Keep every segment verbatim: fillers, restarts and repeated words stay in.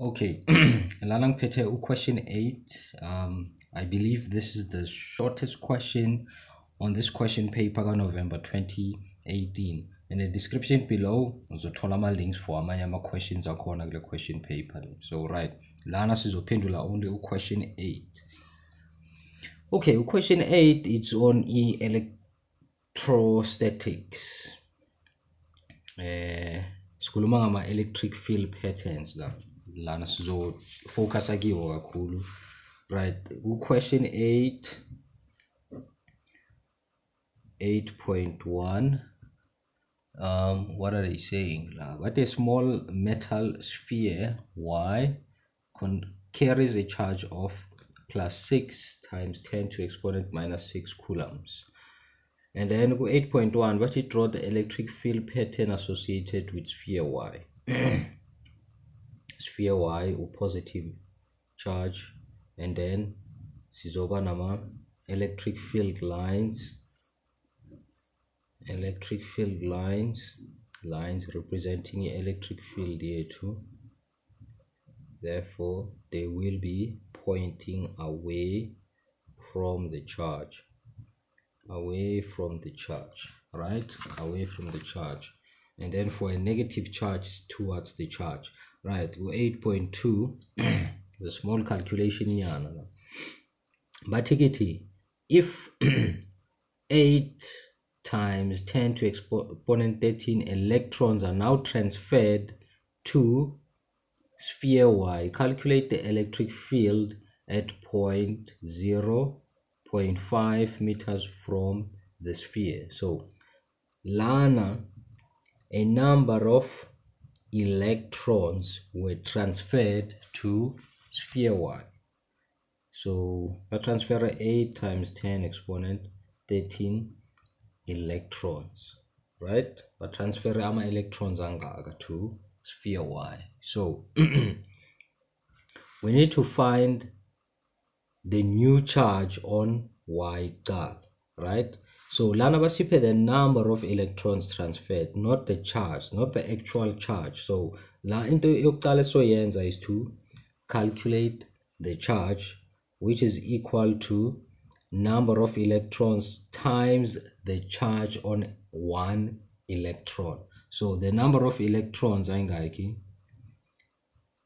Okay, Lanang Pete, question eight. Um, I believe this is the shortest question on this question paper on November twenty eighteen. In the description below, uzothola ama links for amanye ama questions akhona kule question paper. So right, lana sizophendula only question eight. Okay, question eight, it's on electrostatics. Eh, sikhuluma ngama electric field patterns la. Lana sizo focus akiwo kakhulu. Right, question eight. eight point one. Um, what are they saying? What a small metal sphere Y con carries a charge of plus six times ten to exponent minus six coulombs. And then eight point one, what it draw the electric field pattern associated with sphere Y. Sphere Y or positive charge, and then sizoba nama electric field lines. Electric field lines lines representing electric field here too, therefore they will be pointing away from the charge, away from the charge right away from the charge and then for a negative charge is towards the charge. Right, eight point two, the small calculation here, but if eight times ten to exponent thirteen electrons are now transferred to sphere Y, calculate the electric field at zero point zero, zero point five meters from the sphere. So lana, a number of electrons were transferred to sphere Y. So I transfer eight times ten exponent thirteen electrons, right? But transfer ama electrons angaga to sphere Y. So we need to find the new charge on Y guard, right? So lana basipe the number of electrons transferred, not the charge, not the actual charge. So la into yokuqala soyenza is to calculate the charge, which is equal to number of electrons times the charge on one electron. So the number of electrons ayingaki,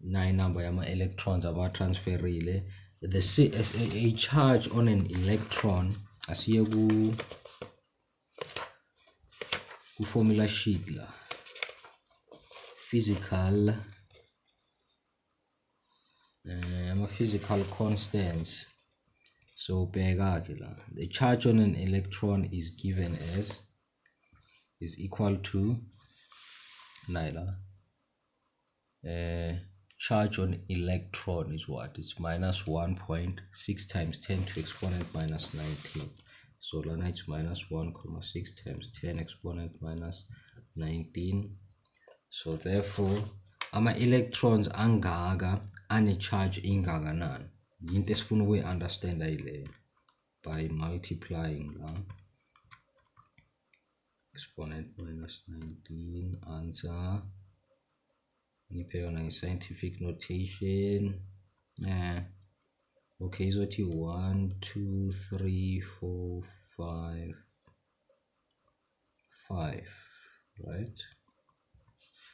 nine number yama electrons aba transferile, the C S A charge on an electron asiye ku ku formula sheet la, physical eh ama physical constants. So the charge on an electron is given as is equal to Naila. Uh, charge on electron is what? It's minus one point six times ten to exponent minus nineteen. So Lana it's minus one point six times ten exponent minus nineteen. So therefore, ama electrons angaga and a charge ingaga nan. Yintesfun we understand that by multiplying uh, exponent minus nineteen answer. Nipeona scientific notation. Uh, okay, so it's one, two, three, four, five, five, right?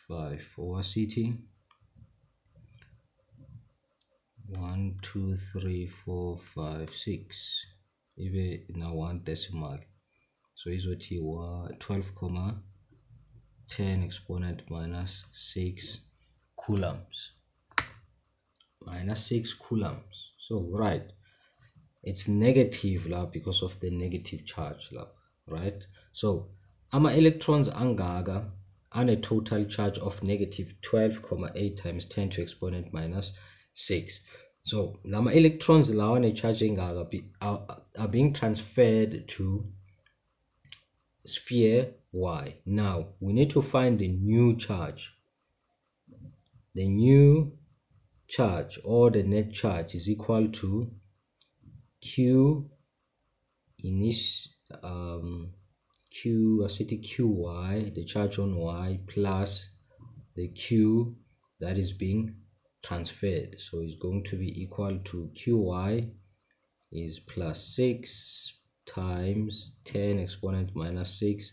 Five for city. one, two, three, four, five, six. Even now one decimal. So is what you are twelve comma ten exponent minus six coulombs. Minus six coulombs. So right, it's negative la because of the negative charge la, right? So ama electrons angaga and a total charge of negative twelve comma eight times ten to exponent minus six. So lama electrons la on a charging are, are, are being transferred to sphere Y. Now we need to find the new charge. The new charge or the net charge is equal to Q initial um Q I said Q Y, the charge on Y, plus the Q that is being transferred. So it's going to be equal to Qy is plus six times ten exponent minus six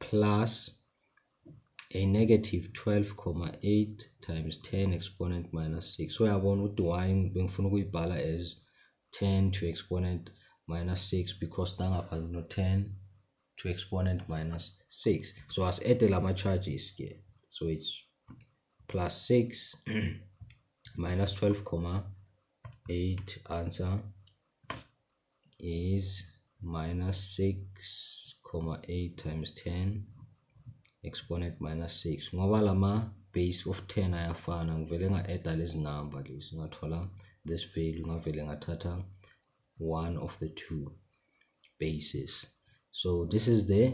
plus a negative twelve comma eight times ten exponent minus six. So I want to y as ten to exponent minus six because down up is not ten to exponent minus six. So as added my charges here. So it's plus six minus twelve comma eight. Answer is minus six comma eight times ten exponent minus six. Ngoba base of ten ayafana ngivele nga add lezi number lezi ngathola this value ngavele ngathatha one of the two bases. So this is the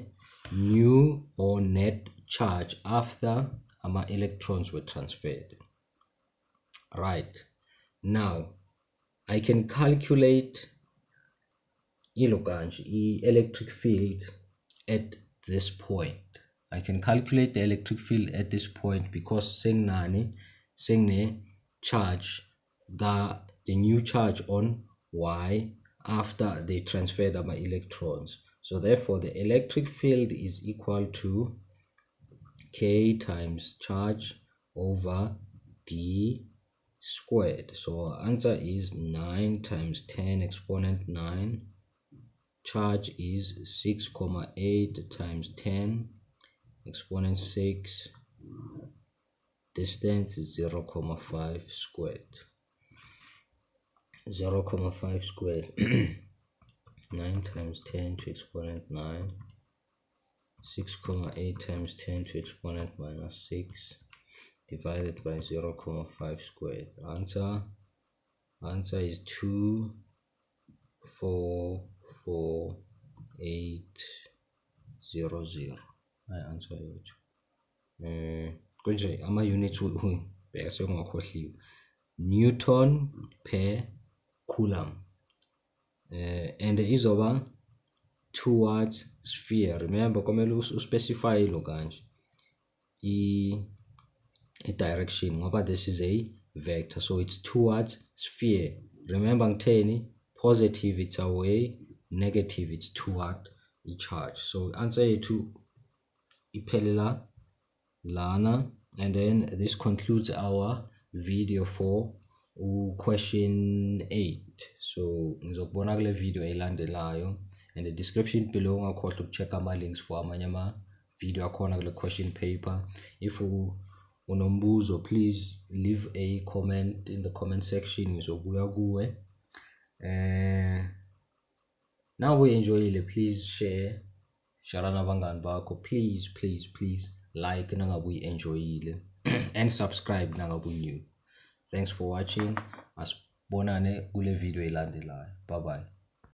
new or net charge after ama electrons were transferred. Right, now I can calculate electric field at this point. I can calculate the electric field at this point because singnani singne charge the the new charge on y after they transferred my electrons. So therefore the electric field is equal to k times charge over d squared. So our answer is nine times ten exponent nine. Charge is six comma eight times ten exponent six. Distance is zero comma five squared. zero comma five squared. nine times ten to exponent nine. six comma eight times ten to exponent minus six divided by zero comma five squared. Answer answer is two four four eight zero zero. I answer it. Uh, Kunje, ama units will win. Newton per coulomb. Uh, and there is over towards sphere. Remember, come specify logange e direction. But this is a vector, so it's towards sphere. Remember, positive it's away, negative it's toward the charge. So answer it to Ipelela Lana, and then this concludes our video for question eight. So ngizokubonakele video elandelayo. In the description below, I'll call to check out my links for Amanyama video corner the question paper. If you unombuzo, please leave a comment in the comment section. So uh, now we enjoy it. Please share. Sharana Vangan Bako, please, please, please like Nangabu enjoy it and subscribe Nangabu new. Thanks for watching. As bonane ule video elandelayo. Bye bye.